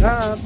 time.